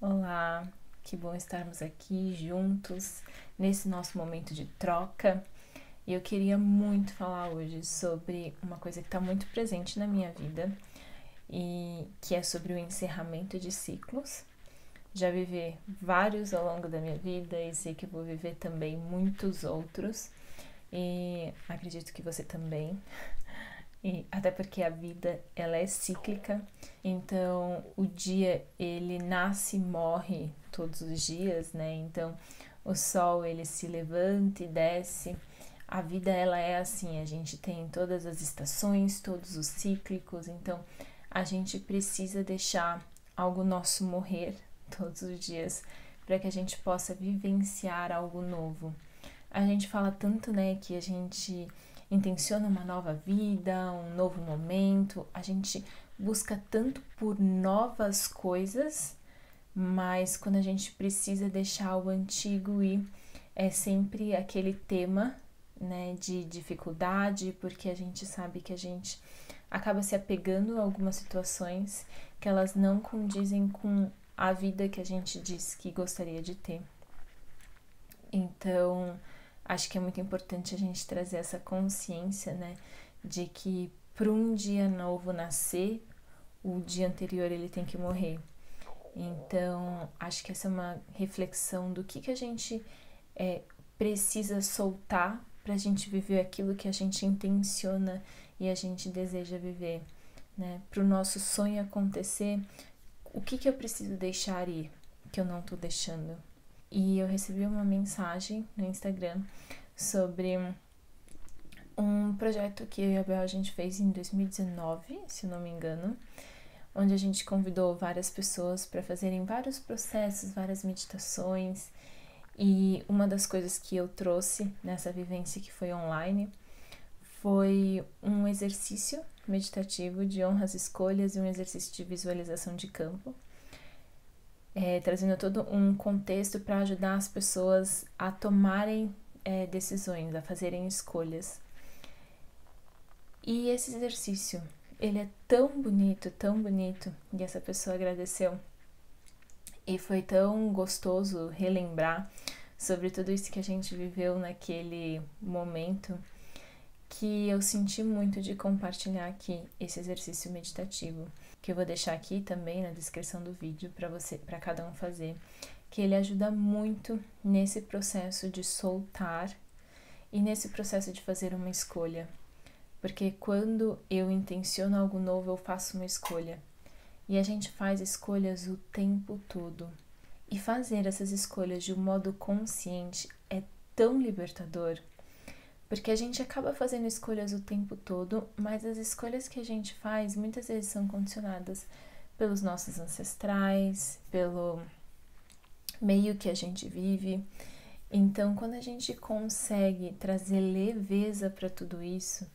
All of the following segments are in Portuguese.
Olá, que bom estarmos aqui juntos nesse nosso momento de troca. E eu queria muito falar hoje sobre uma coisa que está muito presente na minha vida e que é sobre o encerramento de ciclos. Já vivi vários ao longo da minha vida e sei que vou viver também muitos outros e acredito que você também. E até porque a vida, ela é cíclica, então o dia, ele nasce e morre todos os dias, né? Então o sol, ele se levanta e desce, a vida, ela é assim, a gente tem todas as estações, todos os cíclicos, então a gente precisa deixar algo nosso morrer todos os dias para que a gente possa vivenciar algo novo. A gente fala tanto, né, que a gente intenciona uma nova vida, um novo momento, a gente busca tanto por novas coisas, mas quando a gente precisa deixar o antigo ir, é sempre aquele tema, né, de dificuldade, porque a gente sabe que a gente acaba se apegando a algumas situações que elas não condizem com a vida que a gente diz que gostaria de ter. Então, acho que é muito importante a gente trazer essa consciência, né, de que para um dia novo nascer, o dia anterior ele tem que morrer. Então, acho que essa é uma reflexão do que a gente precisa soltar para a gente viver aquilo que a gente intenciona e a gente deseja viver, né? Para o nosso sonho acontecer, o que eu preciso deixar ir, que eu não estou deixando? E eu recebi uma mensagem no Instagram sobre um projeto que eu e a Bela a gente fez em 2019, se eu não me engano, onde a gente convidou várias pessoas para fazerem vários processos, várias meditações, e uma das coisas que eu trouxe nessa vivência que foi online foi um exercício meditativo de honras escolhas e um exercício de visualização de campo. Trazendo todo um contexto para ajudar as pessoas a tomarem decisões, a fazerem escolhas. E esse exercício, ele é tão bonito, e essa pessoa agradeceu. E foi tão gostoso relembrar sobre tudo isso que a gente viveu naquele momento, que eu senti muito de compartilhar aqui esse exercício meditativo, que eu vou deixar aqui também na descrição do vídeo para você, para cada um fazer, que ele ajuda muito nesse processo de soltar e nesse processo de fazer uma escolha. Porque quando eu intenciono algo novo, eu faço uma escolha. E a gente faz escolhas o tempo todo. E fazer essas escolhas de um modo consciente é tão libertador. Porque a gente acaba fazendo escolhas o tempo todo, mas as escolhas que a gente faz muitas vezes são condicionadas pelos nossos ancestrais, pelo meio que a gente vive. Então, quando a gente consegue trazer leveza para tudo isso,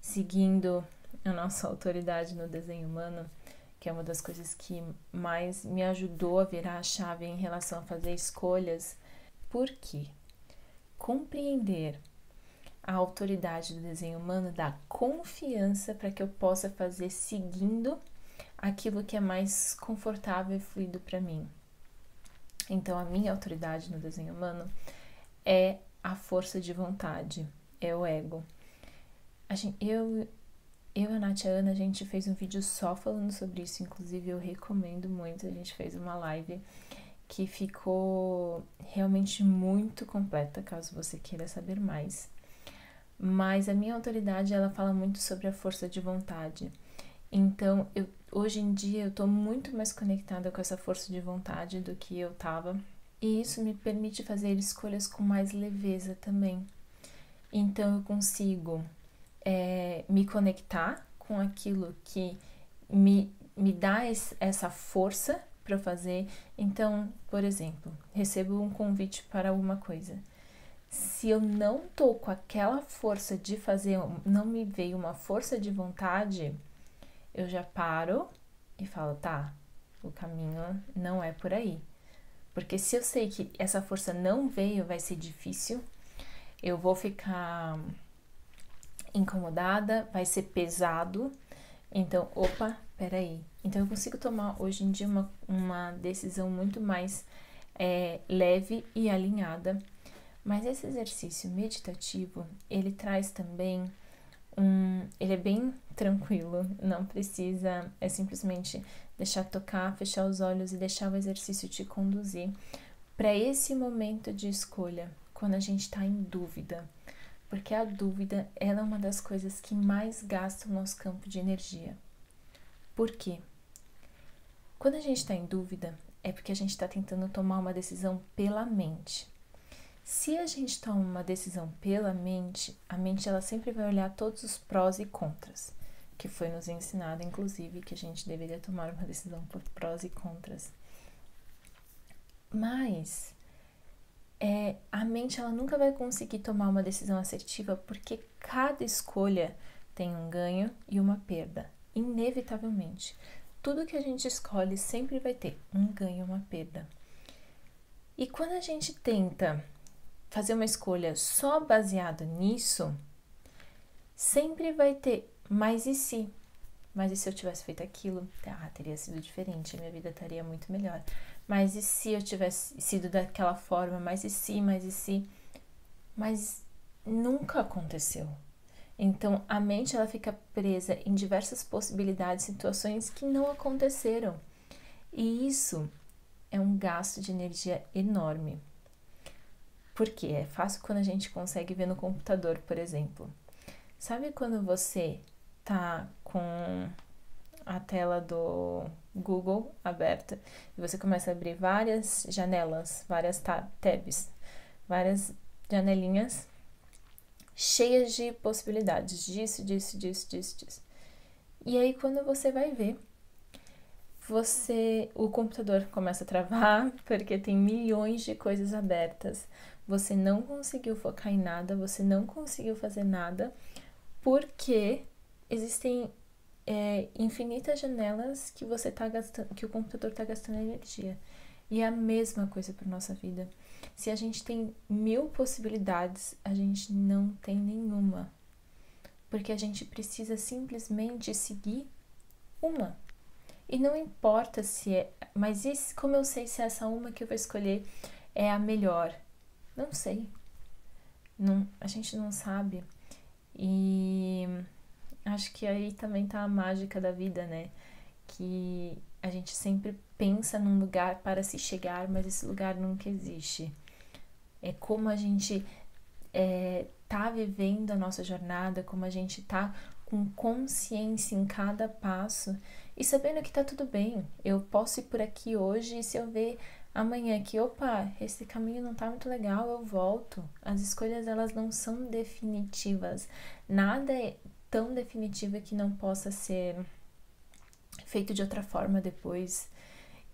seguindo a nossa autoridade no desenho humano, que é uma das coisas que mais me ajudou a virar a chave em relação a fazer escolhas, porque compreender a autoridade do desenho humano dá confiança para que eu possa fazer seguindo aquilo que é mais confortável e fluido para mim. Então, a minha autoridade no desenho humano é a força de vontade, é o ego. Eu, a Nath e a Ana, a gente fez um vídeo só falando sobre isso, inclusive eu recomendo muito, a gente fez uma live que ficou realmente muito completa, caso você queira saber mais. Mas a minha autoridade, ela fala muito sobre a força de vontade. Então, hoje em dia, eu tô muito mais conectada com essa força de vontade do que eu tava. E isso me permite fazer escolhas com mais leveza também. Então, eu consigo me conectar com aquilo que me dá essa força para eu fazer. Então, por exemplo, recebo um convite para alguma coisa. Se eu não tô com aquela força de fazer, não me veio uma força de vontade, eu já paro e falo, tá, o caminho não é por aí. Porque se eu sei que essa força não veio, vai ser difícil, eu vou ficar incomodada, vai ser pesado. Então, opa, peraí, então eu consigo tomar hoje em dia uma decisão muito mais leve e alinhada. Mas esse exercício meditativo, ele traz também ele é bem tranquilo, não precisa, é simplesmente deixar tocar, fechar os olhos e deixar o exercício te conduzir para esse momento de escolha, quando a gente está em dúvida. Porque a dúvida, ela é uma das coisas que mais gasta o nosso campo de energia. Por quê? Quando a gente está em dúvida, é porque a gente está tentando tomar uma decisão pela mente. Se a gente toma uma decisão pela mente, a mente ela sempre vai olhar todos os prós e contras, que foi nos ensinado, inclusive, que a gente deveria tomar uma decisão por prós e contras. Mas a mente ela nunca vai conseguir tomar uma decisão assertiva, porque cada escolha tem um ganho e uma perda, inevitavelmente. Tudo que a gente escolhe sempre vai ter um ganho e uma perda. E quando a gente tenta fazer uma escolha só baseado nisso, sempre vai ter, mas e se? Mas e se eu tivesse feito aquilo? Ah, teria sido diferente, minha vida estaria muito melhor. Mas e se eu tivesse sido daquela forma? Mas e se? Mas e se? Mas nunca aconteceu. Então, a mente ela fica presa em diversas possibilidades, situações que não aconteceram. E isso é um gasto de energia enorme. Porque é fácil quando a gente consegue ver no computador, por exemplo. Sabe quando você tá com a tela do Google aberta e você começa a abrir várias janelas, várias tabs, várias janelinhas cheias de possibilidades disso, disso, disso, disso, disso. E aí quando você vai ver, o computador começa a travar porque tem milhões de coisas abertas. Você não conseguiu focar em nada, você não conseguiu fazer nada, porque existem infinitas janelas que você tá gastando, que o computador está gastando energia. E é a mesma coisa para nossa vida. Se a gente tem 1000 possibilidades, a gente não tem nenhuma, porque a gente precisa simplesmente seguir uma. E não importa se é, mas isso, como eu sei se essa uma que eu vou escolher é a melhor? Não sei. Não, a gente não sabe. E acho que aí também tá a mágica da vida, né? Que a gente sempre pensa num lugar para se chegar, mas esse lugar nunca existe. É como a gente tá vivendo a nossa jornada, como a gente tá com consciência em cada passo e sabendo que tá tudo bem. Eu posso ir por aqui hoje e se eu ver amanhã que, opa, esse caminho não tá muito legal, eu volto. As escolhas, elas não são definitivas. Nada é tão definitivo que não possa ser feito de outra forma depois.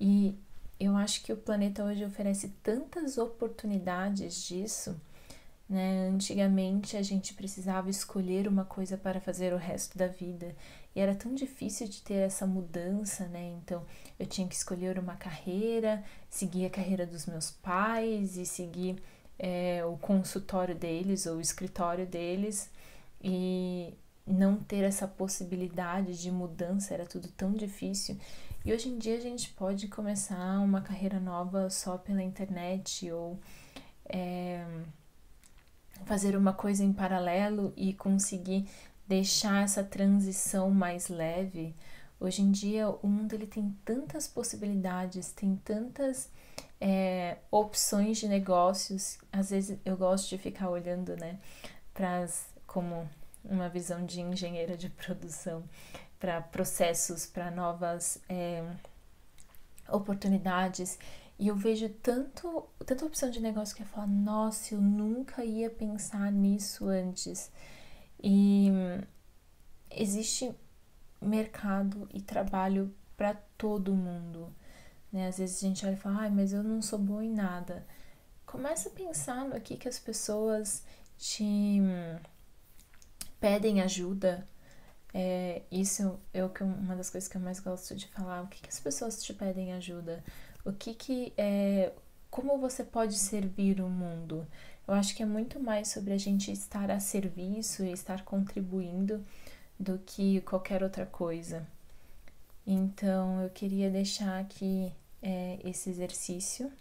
E eu acho que o planeta hoje oferece tantas oportunidades disso. Né? Antigamente a gente precisava escolher uma coisa para fazer o resto da vida e era tão difícil de ter essa mudança, né? Então eu tinha que escolher uma carreira, seguir a carreira dos meus pais e seguir o consultório deles ou o escritório deles, e não ter essa possibilidade de mudança, era tudo tão difícil. E hoje em dia a gente pode começar uma carreira nova só pela internet, ou fazer uma coisa em paralelo e conseguir deixar essa transição mais leve. Hoje em dia o mundo ele tem tantas possibilidades, tem tantas opções de negócios. Às vezes eu gosto de ficar olhando, né, como uma visão de engenheira de produção, para processos, para novas oportunidades. E eu vejo tanta opção de negócio que eu falo, nossa, eu nunca ia pensar nisso antes. E existe mercado e trabalho para todo mundo. Né? Às vezes a gente olha e fala, ai, mas eu não sou boa em nada. Começa a pensar no que as pessoas te pedem ajuda. Isso é uma das coisas que eu mais gosto de falar. O que as pessoas te pedem ajuda? Como você pode servir o mundo? Eu acho que é muito mais sobre a gente estar a serviço e estar contribuindo do que qualquer outra coisa. Então, eu queria deixar aqui esse exercício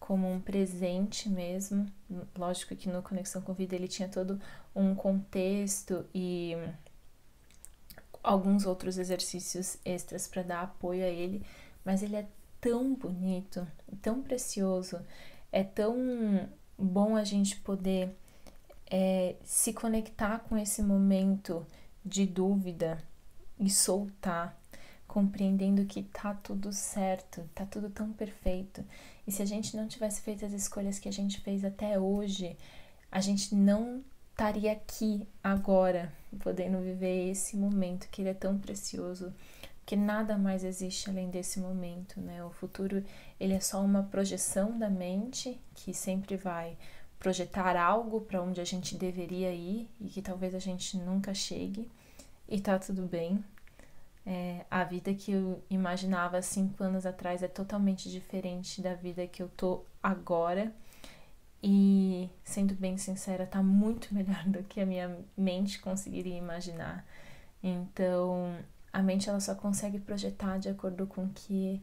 como um presente mesmo. Lógico que no Conexão com Vida ele tinha todo um contexto e alguns outros exercícios extras para dar apoio a ele, mas ele é tão bonito, tão precioso, é tão bom a gente poder se conectar com esse momento de dúvida e soltar, compreendendo que tá tudo certo, tá tudo tão perfeito. E se a gente não tivesse feito as escolhas que a gente fez até hoje, a gente não estaria aqui agora, podendo viver esse momento que ele é tão precioso, que nada mais existe além desse momento, né? O futuro, ele é só uma projeção da mente que sempre vai projetar algo para onde a gente deveria ir e que talvez a gente nunca chegue, e tá tudo bem. A vida que eu imaginava 5 anos atrás é totalmente diferente da vida que eu tô agora, e sendo bem sincera, tá muito melhor do que a minha mente conseguiria imaginar. Então, a mente ela só consegue projetar de acordo com o que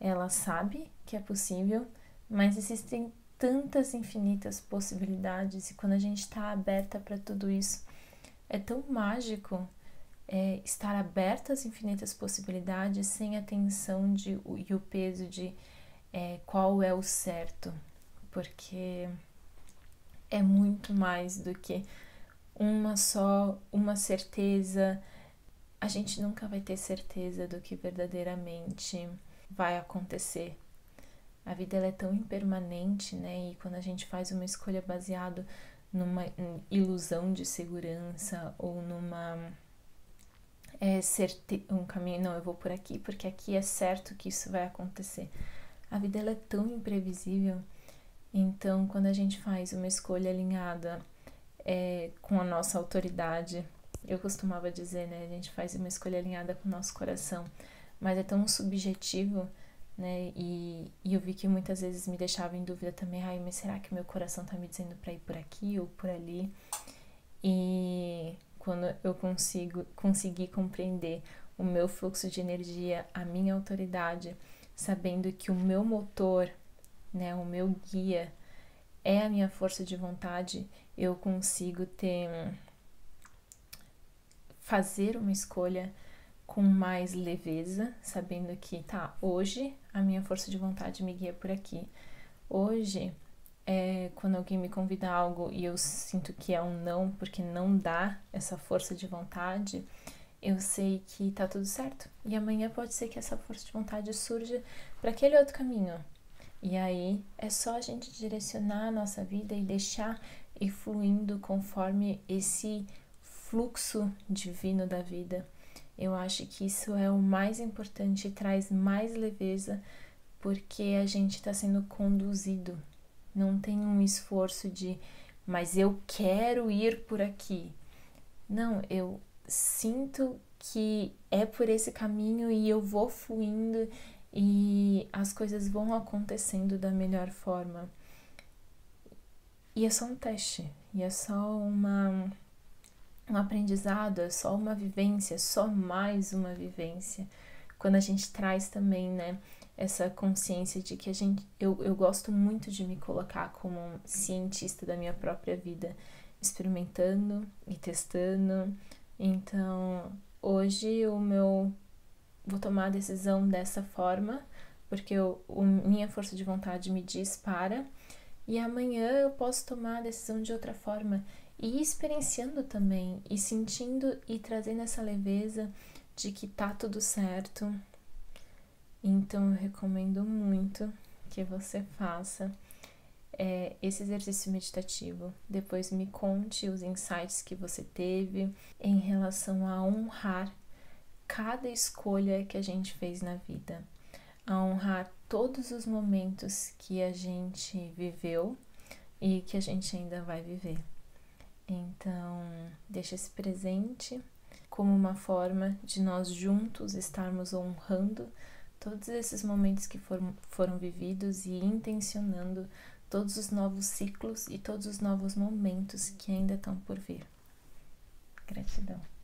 ela sabe que é possível, mas existem tantas infinitas possibilidades, e quando a gente está aberta para tudo isso, é tão mágico estar aberta às infinitas possibilidades sem a tensão e o peso de qual é o certo, porque é muito mais do que uma certeza. A gente nunca vai ter certeza do que verdadeiramente vai acontecer. A vida ela é tão impermanente, né? E quando a gente faz uma escolha baseada numa ilusão de segurança ou numa um caminho, não, eu vou por aqui porque aqui é certo que isso vai acontecer. A vida ela é tão imprevisível. Então, quando a gente faz uma escolha alinhada com a nossa autoridade, eu costumava dizer, né? A gente faz uma escolha alinhada com o nosso coração, mas é tão subjetivo, né? E eu vi que muitas vezes me deixava em dúvida também, ai, mas será que meu coração tá me dizendo pra ir por aqui ou por ali? E quando eu consegui compreender o meu fluxo de energia, a minha autoridade, sabendo que o meu motor, né, o meu guia é a minha força de vontade, eu consigo fazer uma escolha com mais leveza, sabendo que, tá, hoje a minha força de vontade me guia por aqui. Hoje, quando alguém me convida a algo e eu sinto que é um não, porque não dá essa força de vontade, eu sei que tá tudo certo. E amanhã pode ser que essa força de vontade surja para aquele outro caminho. E aí, é só a gente direcionar a nossa vida e deixar ir fluindo conforme esse fluxo divino da vida. Eu acho que isso é o mais importante e traz mais leveza, porque a gente está sendo conduzido. Não tem um esforço de, mas eu quero ir por aqui. Não, eu sinto que é por esse caminho e eu vou fluindo e as coisas vão acontecendo da melhor forma. E é só um teste, e é só um aprendizado, é só uma vivência, é só mais uma vivência. Quando a gente traz também, né, essa consciência de que eu gosto muito de me colocar como um cientista da minha própria vida, experimentando e testando. Então, hoje vou tomar a decisão dessa forma, porque minha força de vontade me diz para, e amanhã eu posso tomar a decisão de outra forma. E experienciando também, e sentindo e trazendo essa leveza de que tá tudo certo. Então, eu recomendo muito que você faça esse exercício meditativo. Depois me conte os insights que você teve em relação a honrar cada escolha que a gente fez na vida, a honrar todos os momentos que a gente viveu e que a gente ainda vai viver. Então, deixa esse presente como uma forma de nós juntos estarmos honrando todos esses momentos que foram vividos e intencionando todos os novos ciclos e todos os novos momentos que ainda estão por vir. Gratidão.